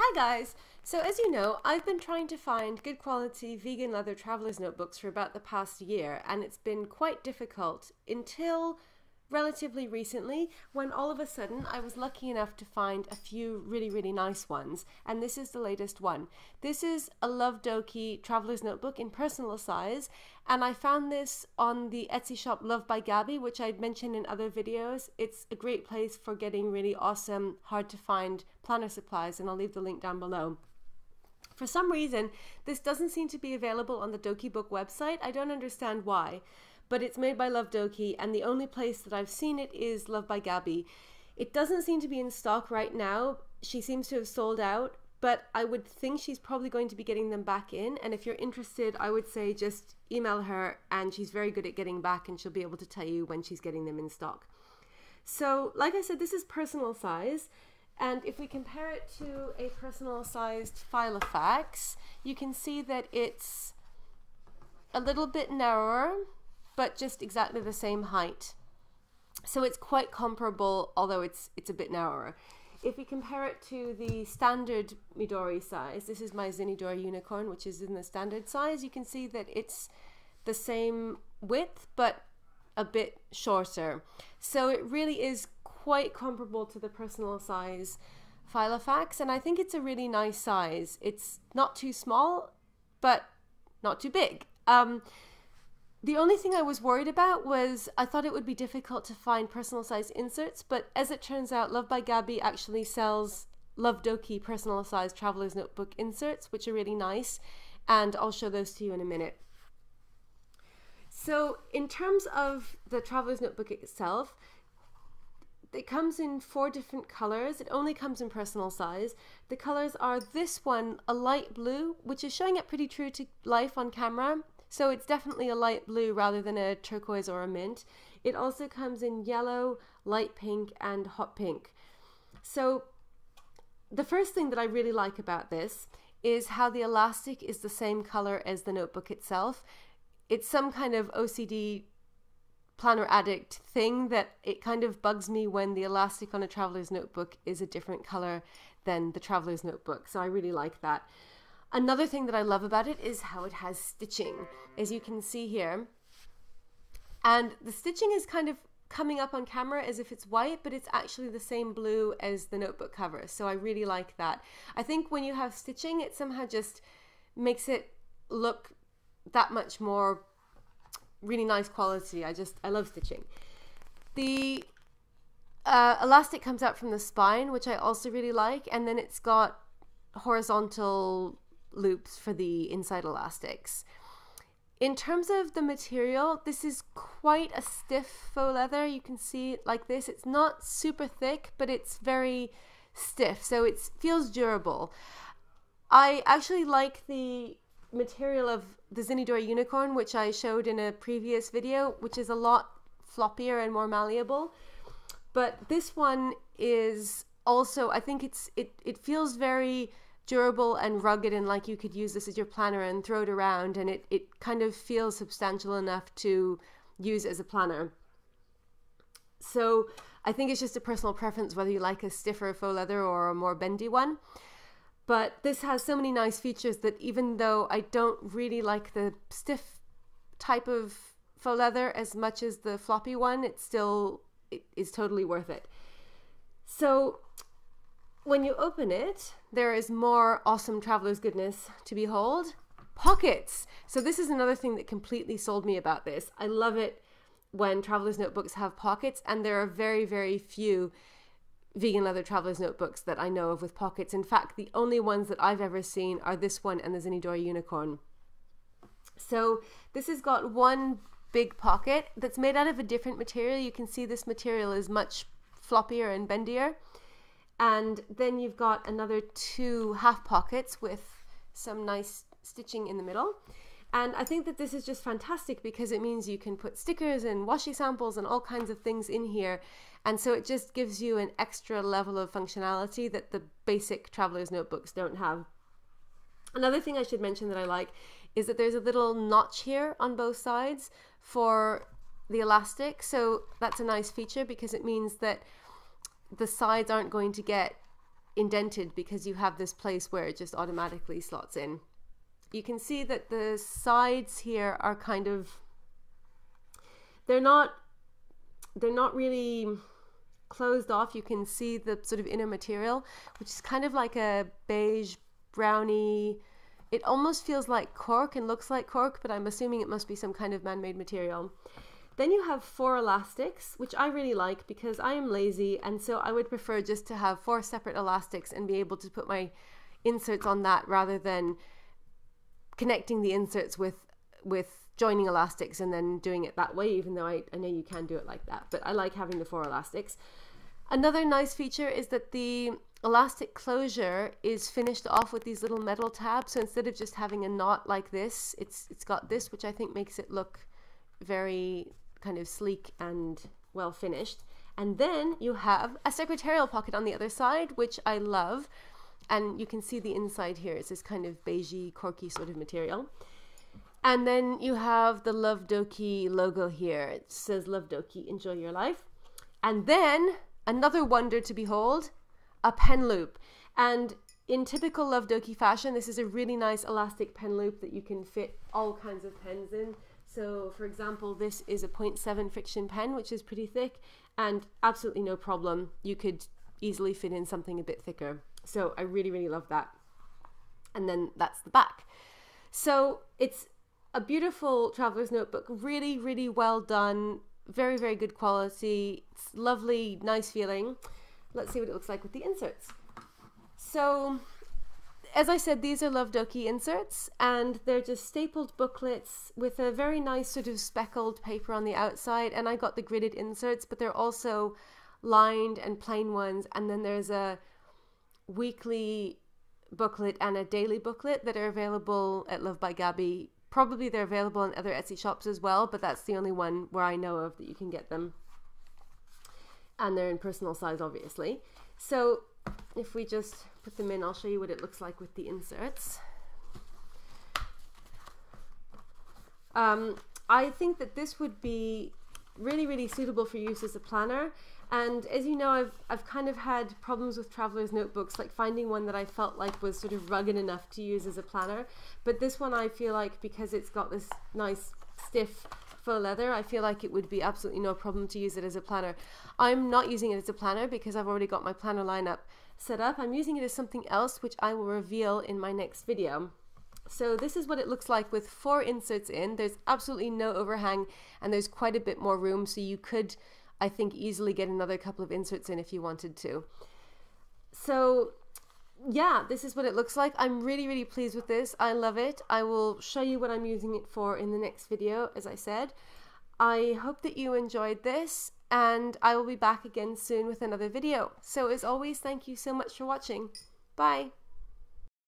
Hi guys! So as you know, I've been trying to find good quality vegan leather traveler's notebooks for about the past year, and it's been quite difficult until relatively recently when all of a sudden I was lucky enough to find a few really nice ones, and this is the latest one. This is a Loved by traveler's notebook in personal size, and I found this on the Etsy shop Loved by Gaby, which I'd mentioned in other videos. It's a great place for getting really awesome, hard to find planner supplies, and I'll leave the link down below. For some reason, this doesn't seem to be available on the Dokibook website. I don't understand why, but it's made by Loved by, and the only place that I've seen it is Loved by Gaby. It doesn't seem to be in stock right now. She seems to have sold out, but I would think she's probably going to be getting them back in, and if you're interested, I would say just email her, and she's very good at getting back, and she'll be able to tell you when she's getting them in stock. So, like I said, this is personal size, and if we compare it to a personal sized Filofax, you can see that it's a little bit narrower, but just exactly the same height. So it's quite comparable, although it's a bit narrower. If we compare it to the standard Midori size, this is my Zenidori Unicorn, which is in the standard size, you can see that it's the same width, but a bit shorter. So it really is quite comparable to the personal size Filofax, and I think it's a really nice size. It's not too small, but not too big. The only thing I was worried about was I thought it would be difficult to find personal size inserts, but as it turns out, Loved by Gaby actually sells Loved by personal size traveler's notebook inserts, which are really nice, and I'll show those to you in a minute. So in terms of the traveler's notebook itself, it comes in 4 different colors. It only comes in personal size. The colors are this one, a light blue, which is showing up pretty true to life on camera. So it's definitely a light blue rather than a turquoise or a mint. It also comes in yellow, light pink, and hot pink. So the first thing that I really like about this is how the elastic is the same color as the notebook itself. It's some kind of OCD planner addict thing that it kind of bugs me when the elastic on a traveler's notebook is a different color than the traveler's notebook. So I really like that. Another thing that I love about it is how it has stitching, as you can see here. And the stitching is kind of coming up on camera as if it's white, but it's actually the same blue as the notebook cover. So I really like that. I think when you have stitching, it somehow just makes it look that much more really nice quality. I love stitching. The elastic comes out from the spine, which I also really like. And then it's got horizontal loops for the inside elastics. In terms of the material, this is quite a stiff faux leather. You can see it like this. It's not super thick, but it's very stiff, so it feels durable. I actually like the material of the Zenidori Unicorn, which I showed in a previous video, which is a lot floppier and more malleable. But this one is also, I think it feels very durable and rugged, and like you could use this as your planner and throw it around, and it kind of feels substantial enough to use as a planner. So I think it's just a personal preference whether you like a stiffer faux leather or a more bendy one. But this has so many nice features that even though I don't really like the stiff type of faux leather as much as the floppy one, it is totally worth it. So when you open it, there is more awesome traveler's goodness to behold. Pockets! So this is another thing that completely sold me about this. I love it when traveler's notebooks have pockets, and there are very few vegan leather traveler's notebooks that I know of with pockets. In fact, the only ones that I've ever seen are this one and the Zenidori Unicorn. So this has got one big pocket that's made out of a different material. You can see this material is much floppier and bendier. And then you've got another 2 half pockets with some nice stitching in the middle. And I think that this is just fantastic because it means you can put stickers and washi samples and all kinds of things in here. And so it just gives you an extra level of functionality that the basic traveler's notebooks don't have. Another thing I should mention that I like is that there's a little notch here on both sides for the elastic. So that's a nice feature because it means that the sides aren't going to get indented because you have this place where it just automatically slots in. You can see that the sides here are kind of, they're not really closed off. You can see the sort of inner material, which is kind of like a beige browny. It almost feels like cork and looks like cork, but I'm assuming it must be some kind of man-made material. Then you have 4 elastics, which I really like because I am lazy, and so I would prefer just to have 4 separate elastics and be able to put my inserts on that rather than connecting the inserts with joining elastics and then doing it that way, even though I know you can do it like that, but I like having the 4 elastics. Another nice feature is that the elastic closure is finished off with these little metal tabs, so instead of just having a knot like this, it's got this, which I think makes it look very kind of sleek and well finished. And then you have a secretarial pocket on the other side, which I love, and you can see the inside here is this kind of beigey, corky sort of material. And then you have the Love Doki logo here. It says Love Doki, enjoy your life. And then another wonder to behold, a pen loop. And in typical Love Doki fashion, this is a really nice elastic pen loop that you can fit all kinds of pens in. So for example, this is a 0.7 friction pen, which is pretty thick, and absolutely no problem. You could easily fit in something a bit thicker. So I really, really love that. And then that's the back. So it's a beautiful traveler's notebook, really, really well done. Very, very good quality. It's lovely, nice feeling. Let's see what it looks like with the inserts. So, as I said, these are Love Doki inserts, and they're just stapled booklets with a very nice sort of speckled paper on the outside, and I got the gridded inserts, but they're also lined and plain ones, and then there's a weekly booklet and a daily booklet that are available at Loved by Gaby. Probably they're available in other Etsy shops as well, but that's the only one where I know of that you can get them. And they're in personal size, obviously. So if we just put them in, I'll show you what it looks like with the inserts. I think that this would be really, really suitable for use as a planner. And as you know, I've kind of had problems with traveler's notebooks, like finding one that I felt like was sort of rugged enough to use as a planner. But this one, I feel like, because it's got this nice stiff faux leather, I feel like it would be absolutely no problem to use it as a planner. I'm not using it as a planner because I've already got my planner lineup set up. I'm using it as something else, which I will reveal in my next video. So this is what it looks like with 4 inserts in. There's absolutely no overhang, and there's quite a bit more room, so you could, I think, easily get another couple of inserts in if you wanted to. So yeah, this is what it looks like. I'm really, really pleased with this. I love it. I will show you what I'm using it for in the next video, as I said. I hope that you enjoyed this, and I will be back again soon with another video. So as always, thank you so much for watching. Bye.